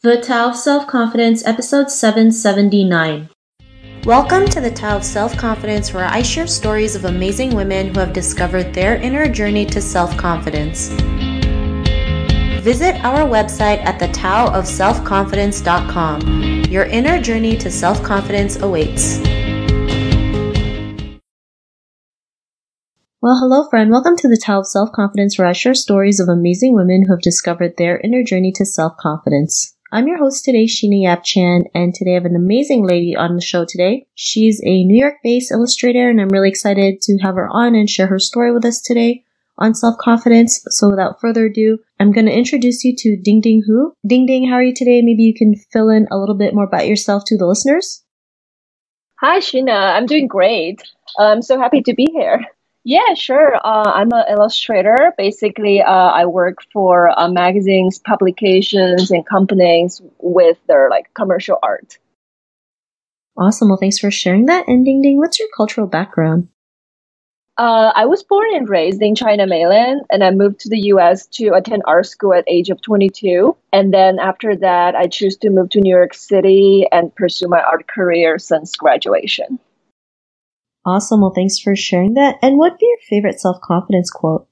The Tao of Self Confidence, Episode 779. Welcome to the Tao of Self Confidence, where I share stories of amazing women who have discovered their inner journey to self-confidence. Visit our website at thetaoofselfconfidence.com. Your inner journey to self-confidence awaits. Well, hello friend, welcome to the Tao of Self Confidence, where I share stories of amazing women who have discovered their inner journey to self-confidence. I'm your host today, Sheena Yap Chan, and today I have an amazing lady on the show today. She's a New York-based illustrator, and I'm really excited to have her on and share her story with us today on self-confidence. So without further ado, I'm going to introduce you to Dingding Hu. Dingding, how are you today? Maybe you can fill in a little bit more about yourself to the listeners. Hi, Sheena. I'm doing great. I'm so happy to be here. Yeah, sure. I'm an illustrator. Basically, I work for magazines, publications, and companies with their commercial art. Awesome. Well, thanks for sharing that. And Dingding, what's your cultural background? I was born and raised in China mainland, and I moved to the U.S. to attend art school at age of 22. And then after that, I chose to move to New York City and pursue my art career since graduation. Awesome. Well, thanks for sharing that. And what'd be your favorite self-confidence quote?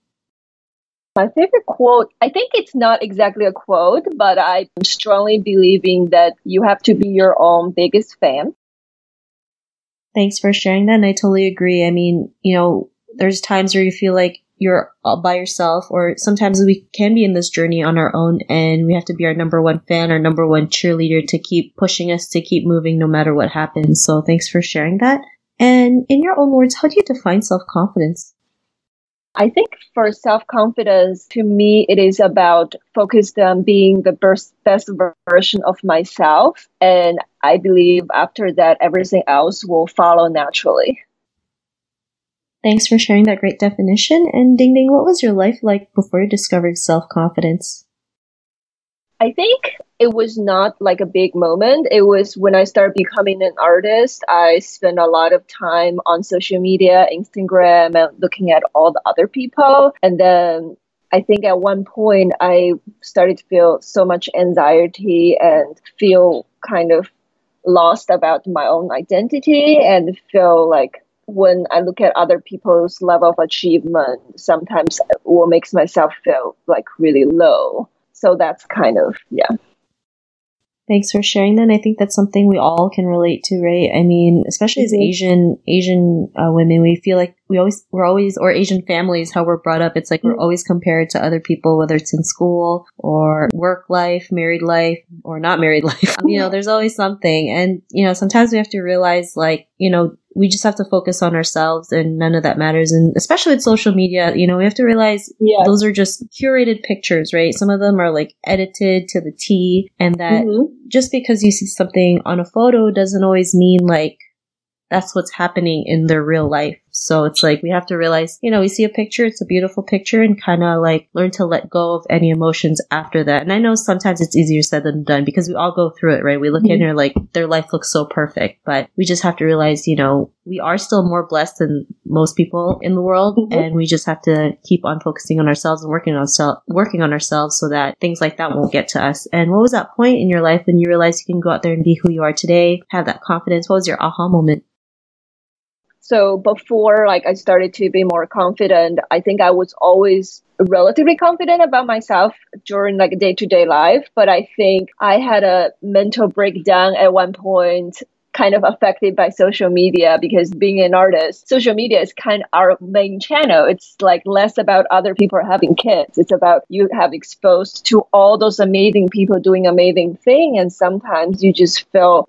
My favorite quote, I think it's not exactly a quote, but I strongly believe in that you have to be your own biggest fan. Thanks for sharing that. And I totally agree. I mean, there's times where you feel like you're all by yourself, or sometimes we can be in this journey on our own, and we have to be our number one fan, our number one cheerleader to keep pushing us to keep moving no matter what happens. So thanks for sharing that. And in your own words, how do you define self-confidence? I think for self-confidence, to me, it is about focused on being the best version of myself. And I believe after that, everything else will follow naturally. Thanks for sharing that great definition. And Dingding, what was your life like before you discovered self-confidence? I think it was not a big moment. It was when I started becoming an artist. I spent a lot of time on social media, Instagram, and looking at all the other people. And then I think at one point I started to feel so much anxiety and feel kind of lost about my own identity, and feel like when I look at other people's level of achievement, sometimes it will make myself feel really low. So that's Thanks for sharing that. And I think that's something we all can relate to, right? I mean, especially as Asian women, we feel like we're always, or Asian families, how we're brought up. It's we're always compared to other people, whether it's in school or work life, married life, or not married life. There's always something. And, sometimes we have to realize we just have to focus on ourselves, and none of that matters. And especially with social media, we have to realize those are just curated pictures, right? Some of them are edited to the T, and that just because you see something on a photo doesn't always mean that's what's happening in their real life. So it's we have to realize, we see a picture, it's a beautiful picture, and kind of learn to let go of any emotions after that. And I know sometimes it's easier said than done, because we all go through it, right? We look in and their life looks so perfect, but we just have to realize, we are still more blessed than most people in the world. And we just have to keep on focusing on ourselves and working on ourselves so that things like that won't get to us. And what was that point in your life when you realized you can go out there and be who you are today, have that confidence? What was your aha moment? So before I started to be more confident, I think I was always relatively confident about myself during day-to-day life. But I think I had a mental breakdown at one point, kind of affected by social media, because being an artist, social media is kind of our main channel. It's less about other people having kids. It's about you have exposed to all those amazing people doing amazing things. And sometimes you just feel,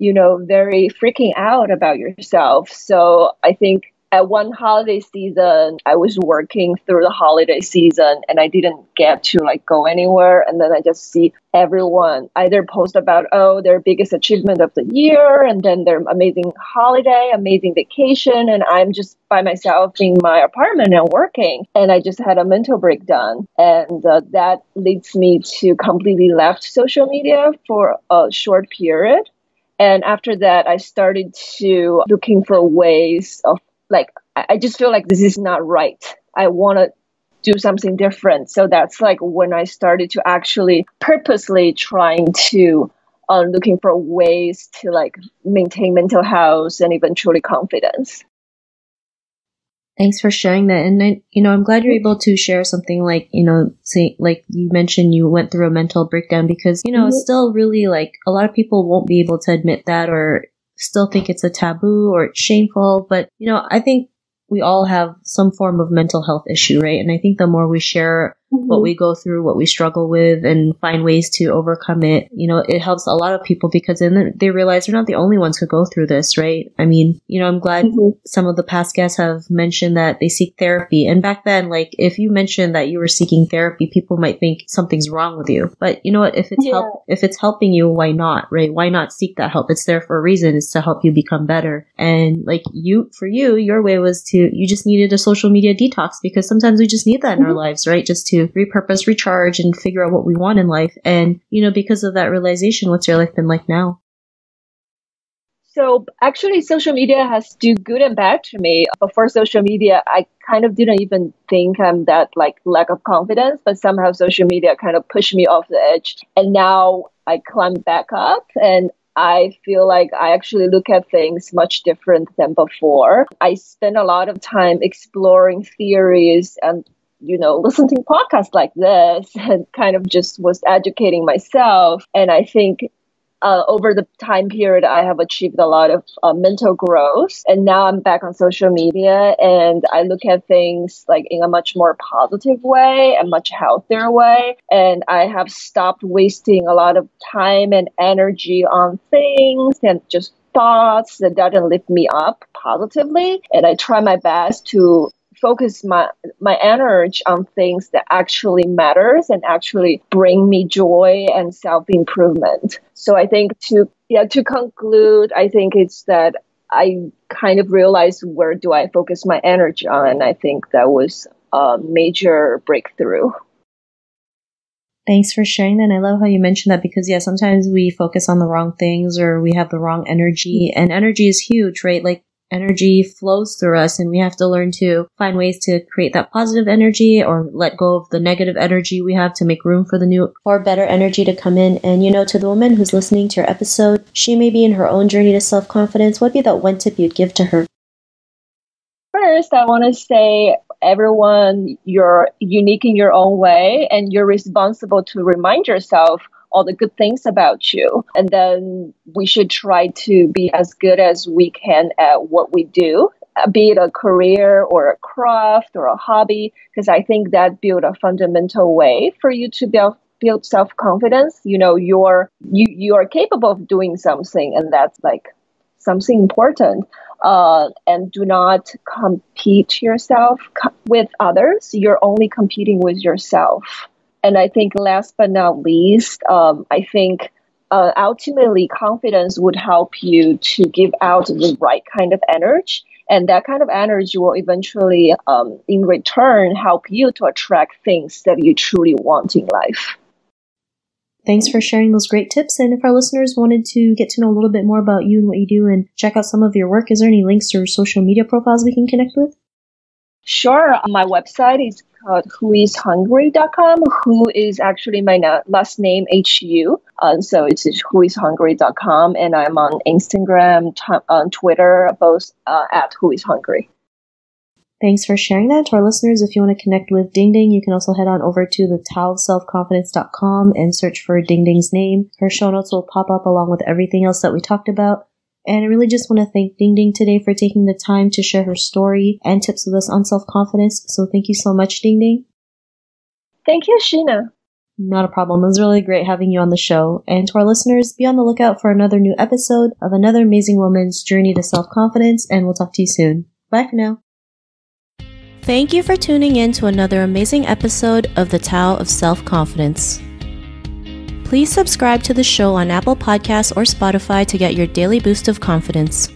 very freaking out about yourself. So I think at one holiday season, I was working through the holiday season, and I didn't get to go anywhere. And then I just see everyone either post about, their biggest achievement of the year, and then their amazing holiday, amazing vacation. And I'm just by myself in my apartment and working. And I just had a mental breakdown. And that leads me to completely left social media for a short period. And after that, I started to looking for ways of I just feel this is not right. I want to do something different. So that's when I started to actually purposely trying to on looking for ways to like maintain mental health and eventually confidence. Thanks for sharing that. And I, I'm glad you're able to share something like, say, like you mentioned, you went through a mental breakdown, because, it's still really like a lot of people won't be able to admit that or still think it's a taboo or it's shameful. But, I think we all have some form of mental health issue, right? And I think the more we share what we go through, what we struggle with, and find ways to overcome it, it helps a lot of people, because then they realize they're not the only ones who go through this, right? I mean, I'm glad some of the past guests have mentioned that they seek therapy. And back then, like, if you mentioned that you were seeking therapy, people might think something's wrong with you. But you know what? If it's if it's helping you, why not, right? Why not seek that help? It's there for a reason. It's to help you become better. And like your way was to, you just needed a social media detox, because sometimes we just need that in our lives, right? Just to repurpose, recharge, and figure out what we want in life. And, because of that realization, what's your life been like now? So actually, social media has do good and bad to me. Before social media, I kind of didn't even think I'm that like lack of confidence, but somehow social media kind of pushed me off the edge. And now I climb back up, and I feel like I actually look at things much different than before. I spend a lot of time exploring theories and listening to podcasts like this, and kind of just was educating myself. And I think over the time period, I have achieved a lot of mental growth. And now I'm back on social media, and I look at things like in a much more positive way, a much healthier way. And I have stopped wasting a lot of time and energy on things and just thoughts that doesn't lift me up positively. And I try my best to focus my energy on things that actually matters and actually bring me joy and self-improvement. So I think to conclude, I think it's that I kind of realized where do I focus my energy on, and I think that was a major breakthrough. Thanks for sharing that. And I love how you mentioned that, because, sometimes we focus on the wrong things, or we have the wrong energy, and energy is huge, right? Like, energy flows through us, and we have to learn to find ways to create that positive energy or let go of the negative energy we have to make room for the new or better energy to come in. And, to the woman who's listening to your episode, she may be in her own journey to self-confidence. What would be that one tip you'd give to her? First, I want to say, everyone, you're unique in your own way, and you're responsible to remind yourself all the good things about you. And then we should try to be as good as we can at what we do, be it a career or a craft or a hobby, because I think that builds a fundamental way for you to build self-confidence. You are capable of doing something, and that's like something important. And do not compete yourself with others. You're only competing with yourself. And I think last but not least, I think ultimately confidence would help you to give out the right kind of energy. And that kind of energy will eventually, in return, help you to attract things that you truly want in life. Thanks for sharing those great tips. And if our listeners wanted to get to know a little bit more about you and what you do and check out some of your work, is there any links or social media profiles we can connect with? Sure. My website is called whoishungry.com. Who is actually my last name, H-U. So it's whoishungry.com. And I'm on Instagram, on Twitter, both at whoishungry. Thanks for sharing that. To our listeners, if you want to connect with Dingding, you can also head on over to the TaoofSelfConfidence.com and search for Dingding's name. Her show notes will pop up along with everything else that we talked about. And I really just want to thank Dingding today for taking the time to share her story and tips with us on self-confidence. So thank you so much, Dingding. Thank you, Sheena. Not a problem. It was really great having you on the show. And to our listeners, be on the lookout for another new episode of another amazing woman's journey to self-confidence. And we'll talk to you soon. Bye for now. Thank you for tuning in to another amazing episode of The Tao of Self-Confidence. Please subscribe to the show on Apple Podcasts or Spotify to get your daily boost of confidence.